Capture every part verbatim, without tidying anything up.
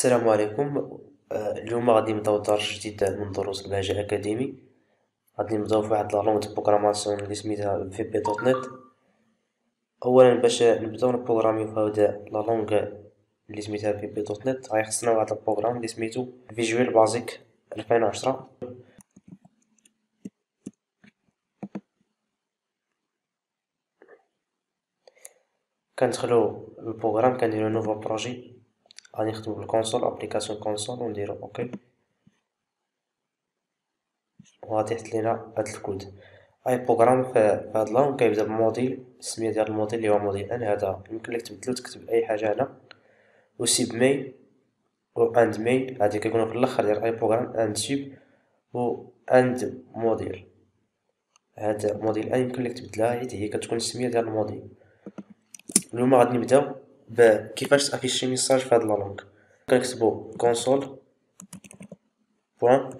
السلام عليكم. اليوم غادي نبداو درس جديد من دروس البهجة أكاديمي. غادي نبداو فواحد لالونغ دو بروغراماسيون اللي سميتها في بي دوت نت. اولا باش نبداو نبروغراميو فهاد لالونغ اللي سميتها في بي دوت نت غيخصنا واحد البروغرام اللي سميتو فيجوال بازيك ألفين وعشرة. كندخلو البروغرام كنديرو نوفو بروجي، غادي نخدمو بالكونسول ابليكاسيون كونسول ونديرو اوكي، وغادي يحط لينا هاد الكود. اي بروغرام فهاد اللون كيبدا بموديل، السميه ديال الموديل اللي هو موديل ان. هذا يمكن لك تبدلو تكتب اي حاجه هنا، وسيب مي و اند مي هادي كيكونو في الاخر ديال اي بروغرام، اند سيب و اند موديل. هذا موديل ان يمكن لك تبدلها حيت هي كتكون السميه ديال الموديل. اليوم غادي نبداو بكيفاش تافيشي ميساج في هاد لالونغ. كنكتبو كونسول بوان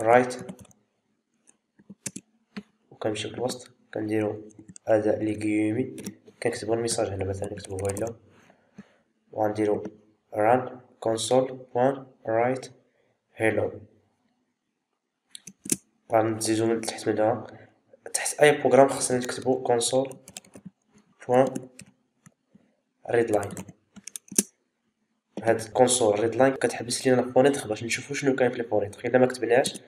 رايت وكنمشيو للوسط كنديرو هذا ليغيومي، كنكتبو الميساج هنا مثلا نكتبو هلا وغنديرو ران كونسول بوان رايت هيلو. غنزيدو من تحت من هنا تحت اي بروغرام خصنا نكتبو كونسول ريدلاين. هاد الكونسول ريدلاين كتحبس لينا الفونيتر باش نشوفو شنو كاين في الفونيتر. الا ما كتبناهاش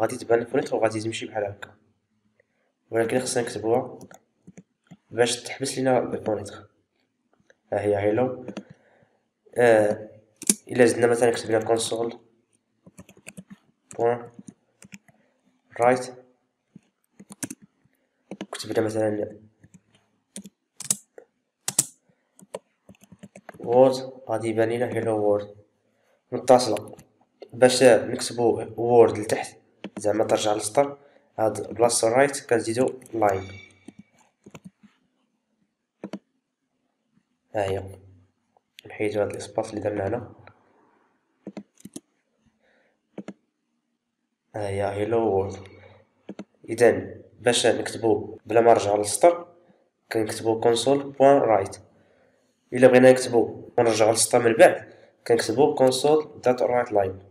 غادي تبان الفونيتر وغادي تمشي بحال هكا، ولكن خصنا نكتبوها باش تحبس لينا الفونيتر. ها هي هيلو. آه الا زدنا مثلا كتبنا كونسول بون رايت، كتبنا مثلا وورد، غادي يبان لينا هيلو وورد متصله. باش نكتبو وورد لتحت زعما ترجع للسطر، هاد بلاصه رايت كنزيدو لاين. ها هي نحيدو هاد الاسباس اللي درنا هنا. ها هي هيلو وورد. اذا باش نكتبو بلا ما نرجعو للسطر كنكتبو كونسول بوان رايت. الا بغينا نكتبو ونرجعو للسطر من بعد كنكتبو console.WriteLine.